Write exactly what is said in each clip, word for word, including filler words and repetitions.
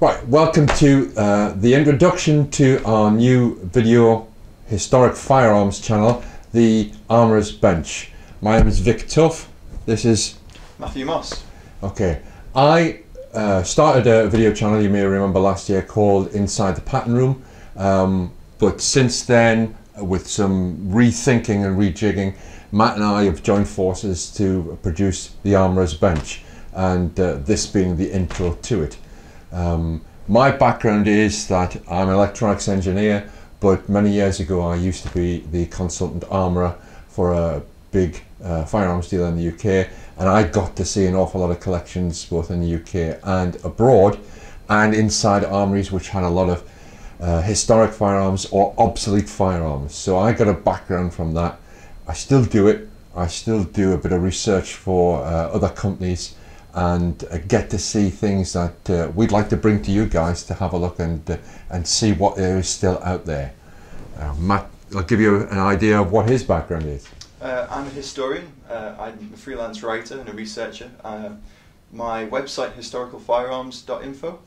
Right, welcome to uh, the introduction to our new video historic firearms channel, The Armourer's Bench. My name is Vic Tuff. This is Matthew Moss. Okay, I uh, started a video channel you may remember last year called Inside the Pattern Room, um, but since then, with some rethinking and rejigging, Matt and I have joined forces to produce The Armourer's Bench, and uh, this being the intro to it. Um, my background is that I'm an electronics engineer, but many years ago I used to be the consultant armourer for a big uh, firearms dealer in the U K, and I got to see an awful lot of collections both in the U K and abroad, and inside armouries which had a lot of uh, historic firearms or obsolete firearms. So I got a background from that. I still do it, I still do a bit of research for uh, other companies, and uh, get to see things that uh, we'd like to bring to you guys to have a look and uh, and see what there is still out there. Uh, Matt, I'll give you an idea of what his background is. Uh, I'm a historian, uh, I'm a freelance writer and a researcher. Uh, my website, historical firearms dot info.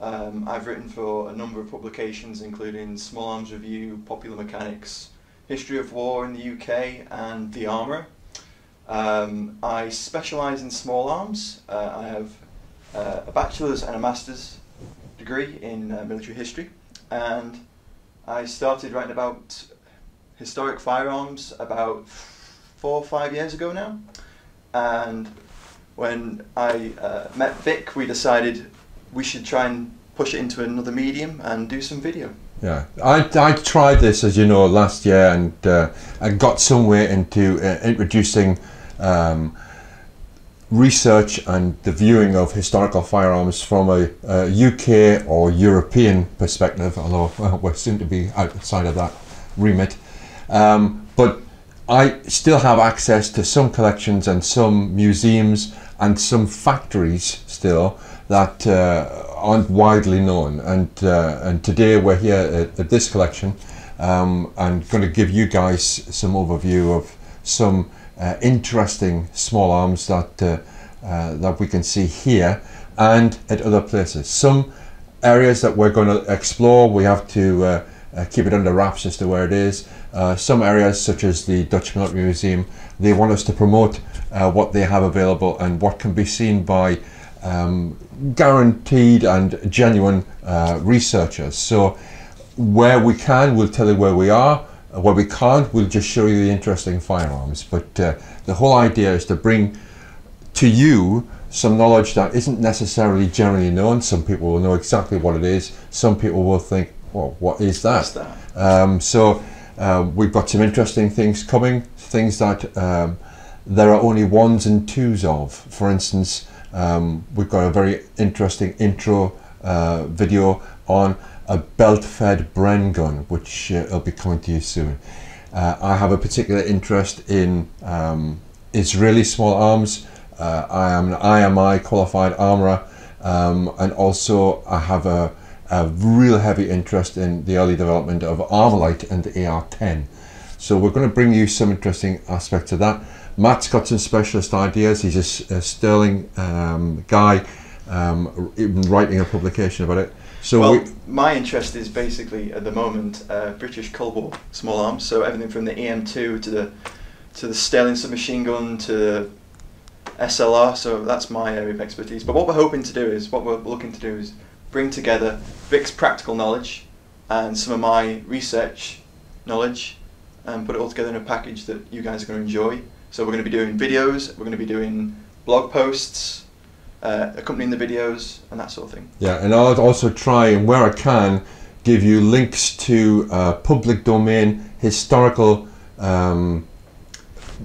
Um, I've written for a number of publications including Small Arms Review, Popular Mechanics, History of War in the U K and The Armourer. Um, I specialise in small arms. Uh, I have uh, a bachelor's and a master's degree in uh, military history, and I started writing about historic firearms about four or five years ago now, and when I uh, met Vic we decided we should try and push it into another medium and do some video. Yeah, I, I tried this, as you know, last year, and uh, I got somewhere into uh, introducing Um, research and the viewing of historical firearms from a, a U K or European perspective, although uh, we seem to be outside of that remit. Um, but I still have access to some collections and some museums and some factories still that uh, aren't widely known. And, uh, and today we're here at, at this collection, um, and going to give you guys some overview of some Uh, interesting small arms that uh, uh, that we can see here and at other places. Some areas that we're going to explore, we have to uh, uh, keep it under wraps as to where it is. Uh, some areas, such as the Dutch Military Museum, they want us to promote uh, what they have available and what can be seen by um, guaranteed and genuine uh, researchers. So where we can, we'll tell you where we are. Where we can't, we'll just show you the interesting firearms. But uh, the whole idea is to bring to you some knowledge that isn't necessarily generally known. Some people will know exactly what it is. Some people will think, well, what is that? that? Um, so uh, we've got some interesting things coming, things that um, there are only ones and twos of. For instance, um, we've got a very interesting intro uh, video on a belt-fed Bren gun, which uh, will be coming to you soon. Uh, I have a particular interest in um, Israeli small arms. Uh, I am an I M I qualified armourer, um, and also I have a, a real heavy interest in the early development of Armalite and the A R ten. So we're going to bring you some interesting aspects of that. Matt's got some specialist ideas. He's a, a Sterling um, guy, um, even writing a publication about it. So well, we, my interest is basically at the moment uh, British Cold War small arms, so everything from the E M two to the to the Sterling Submachine Gun to the S L R. So that's my area of expertise. But what we're hoping to do is what we're looking to do is bring together Vic's practical knowledge and some of my research knowledge and put it all together in a package that you guys are going to enjoy. So we're going to be doing videos, we're going to be doing blog posts, Uh, accompanying the videos and that sort of thing. Yeah, and I'll also try, and where I can, give you links to uh, public domain historical um,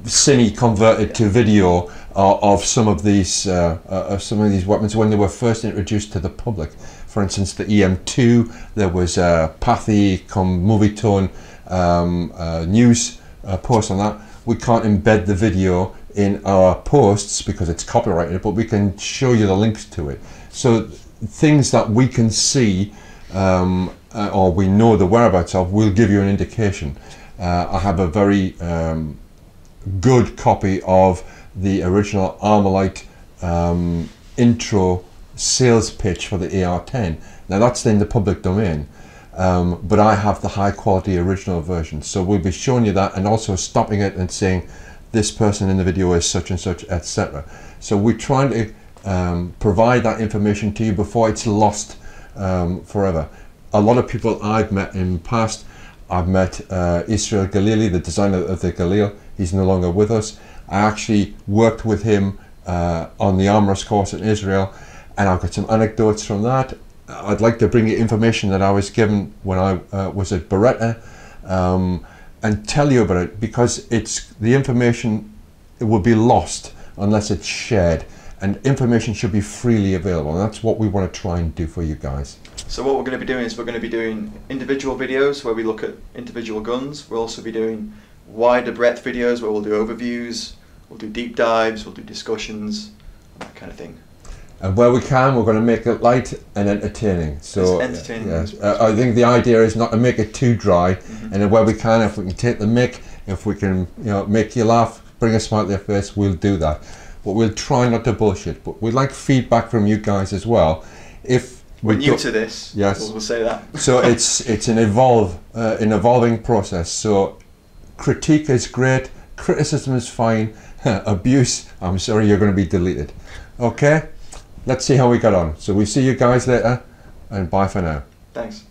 cine converted yeah. to video uh, of some of these uh, uh, of some of these weapons when they were first introduced to the public. For instance, the E M two. There was a Pathé Movietone um, uh, news uh, post on that. We can't embed the video in our posts because it's copyrighted, but we can show you the links to it. So things that we can see um, uh, or we know the whereabouts of will give you an indication. Uh, I have a very um, good copy of the original Armalite um, intro sales pitch for the A R ten. Now that's in the public domain, um, but I have the high quality original version. So we'll be showing you that and also stopping it and saying this person in the video is such and such, et cetera. So we're trying to um, provide that information to you before it's lost um, forever. A lot of people I've met in the past, I've met uh, Israel Galili, the designer of the Galil. He's no longer with us. I actually worked with him uh, on the Armourer's course in Israel, and I've got some anecdotes from that. I'd like to bring you information that I was given when I uh, was at Beretta, um, and tell you about it, because it's the information, it will be lost unless it's shared, and information should be freely available, and that's what we want to try and do for you guys. So what we're going to be doing is we're going to be doing individual videos where we look at individual guns. We'll also be doing wider breadth videos where we'll do overviews, we'll do deep dives, we'll do discussions, that kind of thing. And where we can, we're going to make it light and entertaining. So it's entertaining. Yeah, uh, I think the idea is not to make it too dry, mm-hmm. and where we can, if we can take the mic, if we can, you know, make you laugh, bring a smile to your face, we'll do that. But we'll try not to bullshit. But we'd like feedback from you guys as well. If we're new to this, yes, we'll, we'll say that. So it's it's an evolve, uh, an evolving process. So critique is great, criticism is fine, abuse, I'm sorry, you're going to be deleted. Okay. Let's see how we got on. So we see you guys later, and bye for now. Thanks.